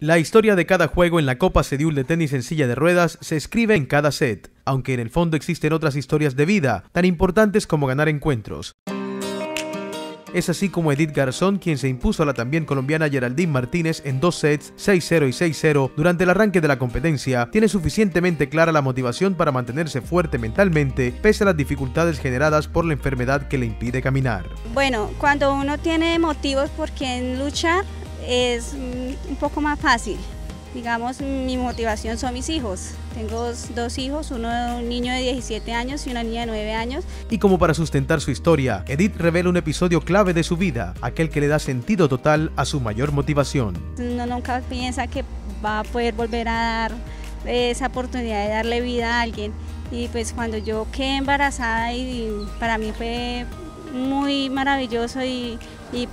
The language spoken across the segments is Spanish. La historia de cada juego en la Copa Cediul de tenis en silla de ruedas se escribe en cada set, aunque en el fondo existen otras historias de vida, tan importantes como ganar encuentros. Es así como Edith Garzón, quien se impuso a la también colombiana Geraldine Martínez en dos sets, 6-0 y 6-0, durante el arranque de la competencia, tiene suficientemente clara la motivación para mantenerse fuerte mentalmente, pese a las dificultades generadas por la enfermedad que le impide caminar. Bueno, cuando uno tiene motivos por quien luchar, es un poco más fácil. Digamos, mi motivación son mis hijos. Tengo dos hijos, un niño de 17 años y una niña de 9 años. Y como para sustentar su historia, Edith revela un episodio clave de su vida, aquel que le da sentido total a su mayor motivación. Uno nunca piensa que va a poder volver a dar esa oportunidad de darle vida a alguien. Y pues cuando yo quedé embarazada, y para mí fue muy maravilloso y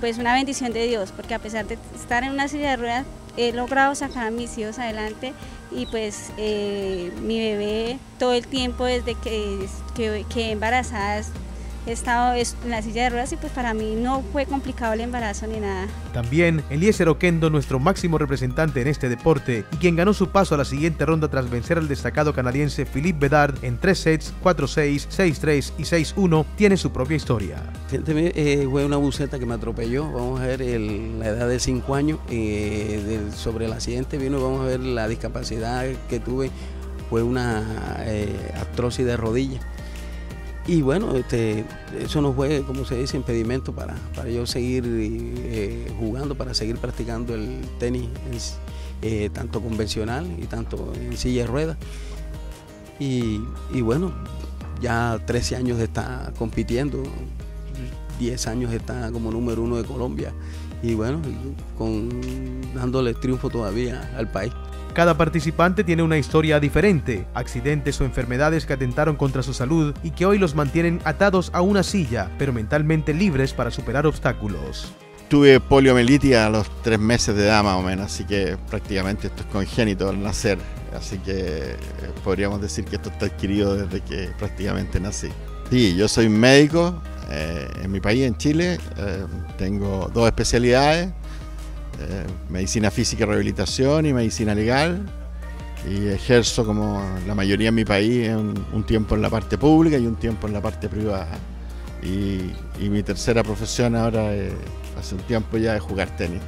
pues una bendición de Dios, porque a pesar de estar en una silla de ruedas, he logrado sacar a mis hijos adelante y pues mi bebé todo el tiempo desde que embarazada he estado en la silla de ruedas y pues para mí no fue complicado el embarazo ni nada. También Eliezer Oquendo, nuestro máximo representante en este deporte y quien ganó su paso a la siguiente ronda tras vencer al destacado canadiense Philippe Bedard en 3 sets, 4-6, 6-3 y 6-1, tiene su propia historia. Fue una buseta que me atropelló, vamos a ver la edad de 5 años, sobre el accidente vino, vamos a ver la discapacidad que tuve, fue una artrosis de rodilla. Y bueno, eso no fue, como se dice, impedimento para yo seguir jugando, para seguir practicando el tenis, tanto convencional y tanto en silla de ruedas. Y bueno, ya 13 años está compitiendo, 10 años está como número 1 de Colombia y bueno, dándole triunfo todavía al país. Cada participante tiene una historia diferente, accidentes o enfermedades que atentaron contra su salud y que hoy los mantienen atados a una silla, pero mentalmente libres para superar obstáculos. Tuve poliomielitis a los 3 meses de edad más o menos, así que prácticamente esto es congénito al nacer, así que podríamos decir que esto está adquirido desde que prácticamente nací. Sí, yo soy médico en mi país, en Chile, tengo 2 especialidades. Medicina física y rehabilitación y medicina legal, y ejerzo, como la mayoría en mi país, un tiempo en la parte pública y un tiempo en la parte privada, y mi tercera profesión ahora hace un tiempo ya es jugar tenis.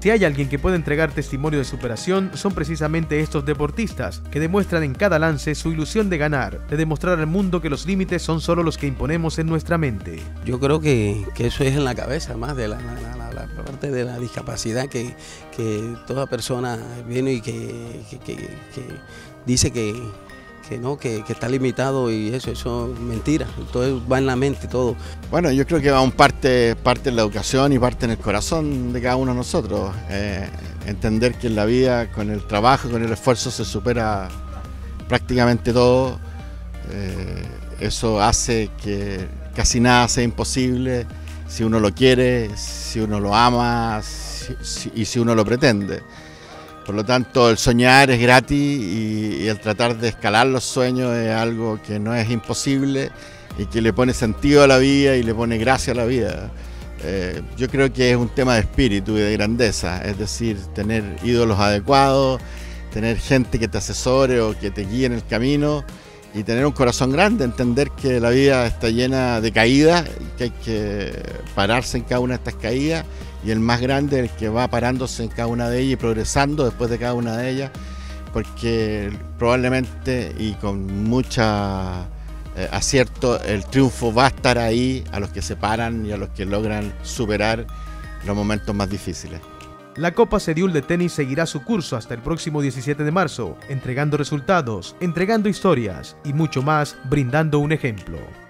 Si hay alguien que puede entregar testimonio de superación, son precisamente estos deportistas, que demuestran en cada lance su ilusión de ganar, de demostrar al mundo que los límites son solo los que imponemos en nuestra mente. Yo creo que eso es en la cabeza, más de la parte de la discapacidad que toda persona viene y que dice que no, que está limitado, y eso es mentira, todo va en la mente, todo. Bueno, yo creo que va un parte en la educación y parte en el corazón de cada uno de nosotros. Entender que en la vida, con el trabajo, con el esfuerzo, se supera prácticamente todo. Eso hace que casi nada sea imposible, si uno lo quiere, si uno lo ama y si uno lo pretende. Por lo tanto, el soñar es gratis y el tratar de escalar los sueños es algo que no es imposible y que le pone sentido a la vida y le pone gracia a la vida. Yo creo que es un tema de espíritu y de grandeza, es decir, tener ídolos adecuados, tener gente que te asesore o que te guíe en el camino y tener un corazón grande, entender que la vida está llena de caídas y que hay que pararse en cada una de estas caídas. Y el más grande es el que va parándose en cada una de ellas y progresando después de cada una de ellas, porque probablemente y con mucho acierto el triunfo va a estar ahí a los que se paran y a los que logran superar los momentos más difíciles. La Copa Cediul de tenis seguirá su curso hasta el próximo 17 de marzo, entregando resultados, entregando historias y mucho más, brindando un ejemplo.